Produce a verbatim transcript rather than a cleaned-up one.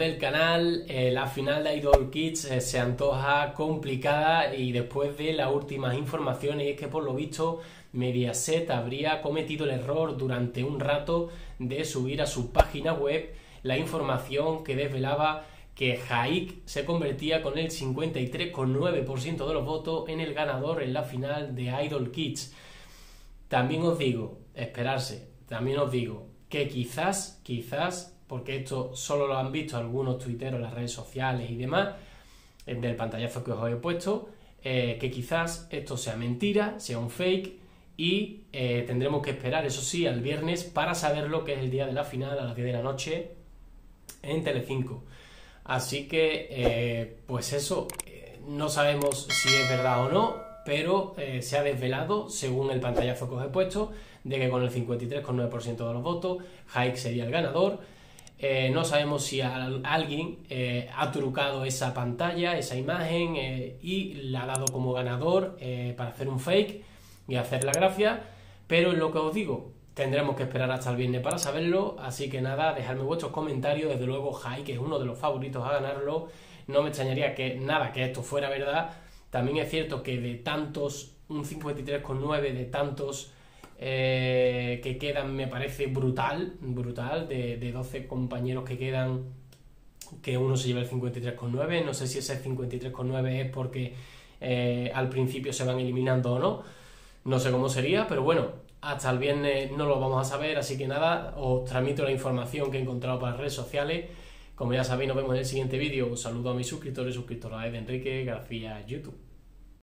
del canal, eh, la final de Idol Kids eh, se antoja complicada, y después de las últimas informaciones es que por lo visto Mediaset habría cometido el error durante un rato de subir a su página web la información que desvelaba que H A Y K se convertía con el cincuenta y tres coma nueve por ciento de los votos en el ganador en la final de Idol Kids. También os digo, esperarse, también os digo que quizás, quizás, porque esto solo lo han visto algunos tuiteros en las redes sociales y demás, del pantallazo que os he puesto, eh, que quizás esto sea mentira, sea un fake, y eh, tendremos que esperar, eso sí, al viernes para saber lo que es el día de la final a las diez de la noche en Telecinco. Así que, eh, pues eso, eh, no sabemos si es verdad o no, pero eh, se ha desvelado, según el pantallazo que os he puesto, de que con el cincuenta y tres coma nueve por ciento de los votos, H A Y K sería el ganador. Eh, no sabemos si a, a alguien eh, ha trucado esa pantalla, esa imagen, eh, y la ha dado como ganador eh, para hacer un fake y hacer la gracia, pero es lo que os digo, tendremos que esperar hasta el viernes para saberlo, así que nada, dejadme vuestros comentarios. Desde luego H A Y K es uno de los favoritos a ganarlo, no me extrañaría que nada, que esto fuera verdad. También es cierto que de tantos, un cincuenta y tres coma nueve de tantos eh, que quedan, me parece brutal, brutal, de, de doce compañeros que quedan, que uno se lleva el cincuenta y tres coma nueve, no sé si ese cincuenta y tres coma nueve es porque eh, al principio se van eliminando o no, no sé cómo sería, pero bueno, hasta el viernes no lo vamos a saber, así que nada, os transmito la información que he encontrado para las redes sociales. Como ya sabéis, nos vemos en el siguiente vídeo. Un saludo a mis suscriptores y suscriptoras de Enrique García YouTube.